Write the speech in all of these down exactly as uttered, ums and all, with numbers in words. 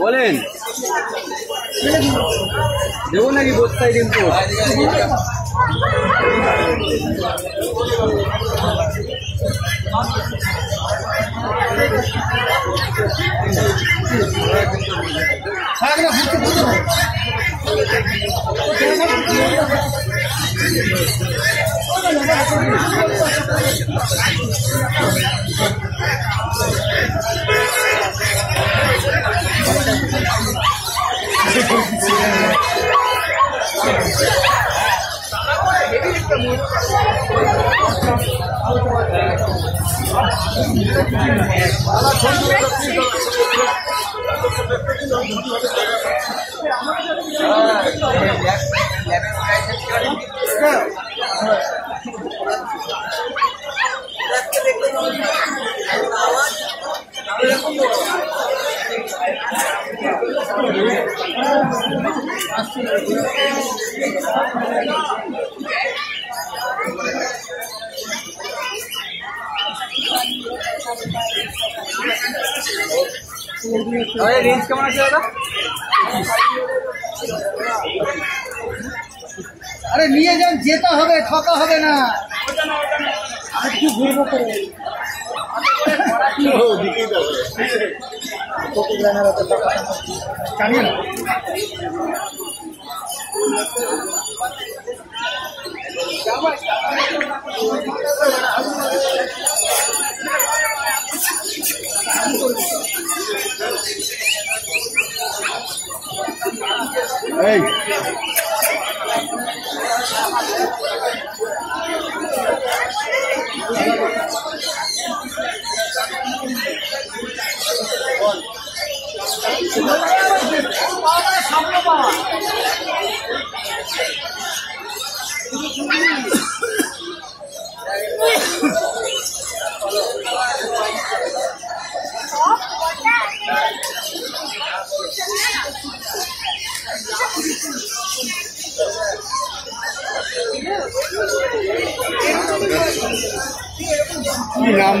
বলেন দেবো নাকি বোধসাই কিন্তু रेंज कम होता। अरे निये जान जेता होगे ठोका होगे ना आज की भूल मत करो हो दिखे तो तो जाना रहता चाहिए Hey. नाम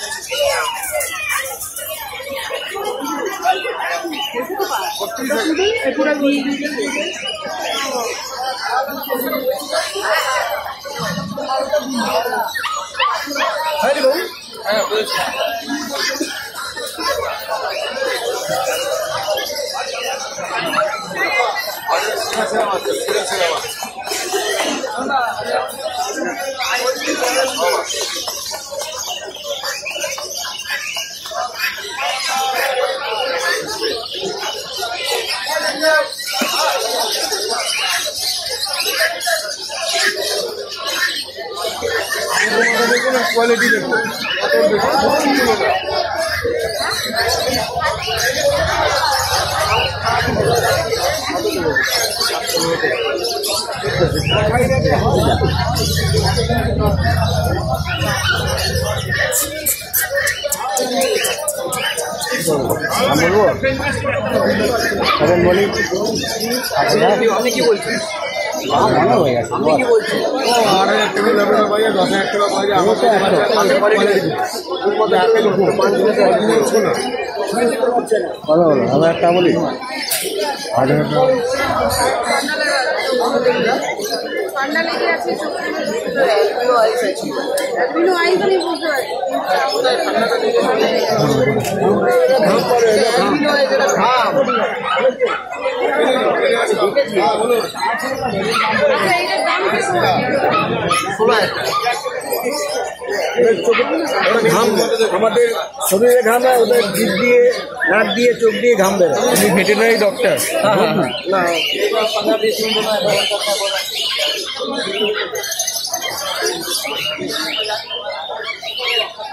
थोड़ा मुश्किल है पूरा क्वालिटी देखो बोल आठ हजार ठंडा लेके अच्छे हमारे शरीर घाम है उधर जीप दिए नाक दिए चोक दिए घाम दे रहा है वेटरनरी डॉक्टर ना आईडी का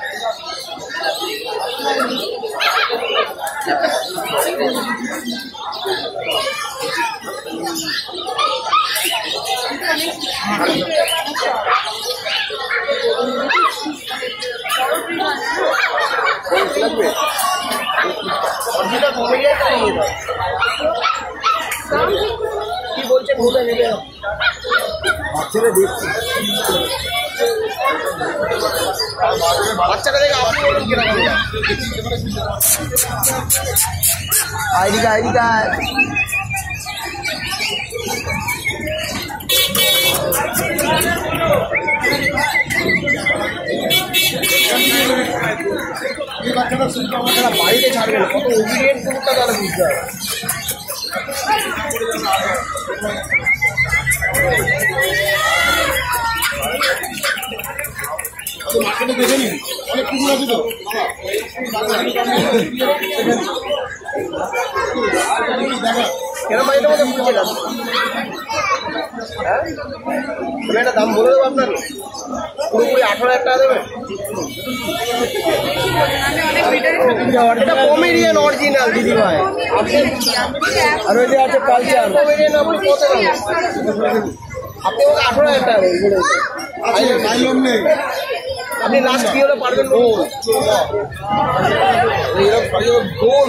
आईडी का বাড়িতে ছাড়বে না কত অভিজ্ঞ করতে তারা বুঝতে হবে মার্কেটে দেখে নিন অনেক কুকুর আছে তো কেন বাড়িতে মধ্যে বুঝে যাবে হ্যাঁ তুমি একটা দাম বলে দেবো আপনার পুরোপুরি আঠারো হাজার টাকা দেবে এটা কমেডিয়ান অরিজিনাল দিদি ভাই আর ওই যে আছে কালচার কমেডিয়ান আপনি কত টাকা আপনি ওকে আঠারো হাজার টাকা নেই আপনি লাস্ট কি হলে পারবেন গোল গোল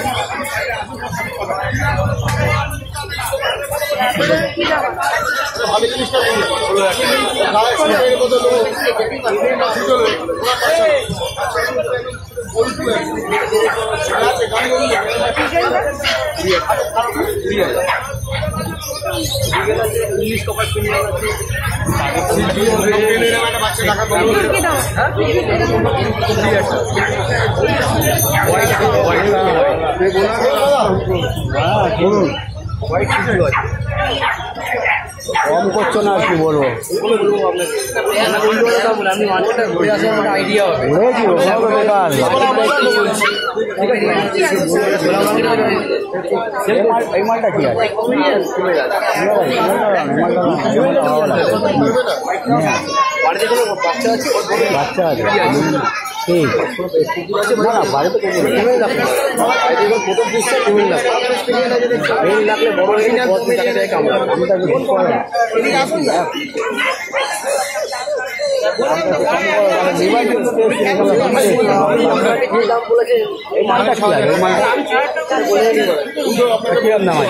कपास কম করছো না আর কি বলবো আইডিয়া হবে এই মালটা কি আছে বাচ্চা আছে ঠিক না না বাড়িতে কমে লাগবে প্রথম দৃষ্টি কমে লাগবে কমে লাগলে বড় টাকা দেয় কামড়া আমি তাকে ফোন করি এই মালটা খাওয়া যাবে কিরম না হয়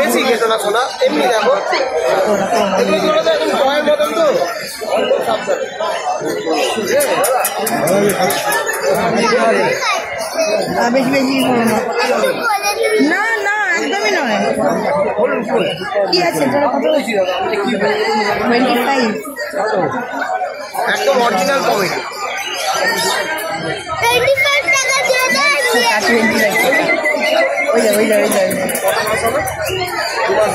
বেশি খেত না সোনা এমনি দেখো না না একদমই নয় কি আছে যারা কত বলছিল পঁচিশ একদম অরিজিনাল কমেডি পঁচিশ টাকা দিয়ে দাও পঁচিশ ওই যা ওই যা ওই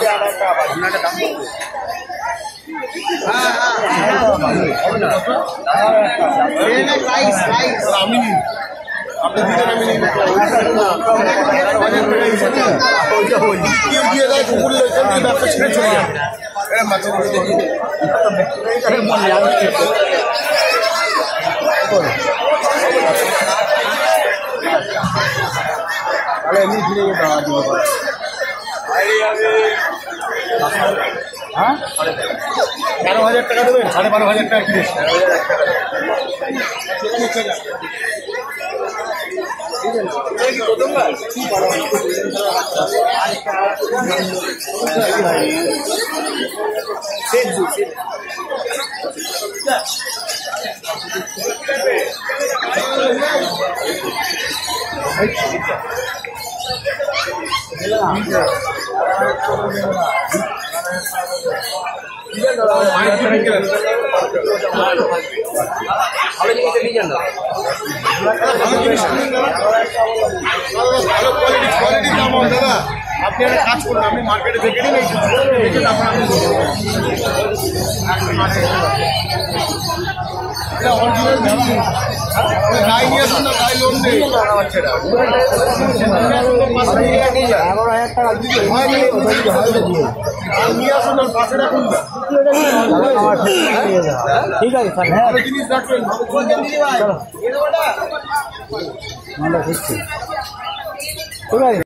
যা ঠিক আছে।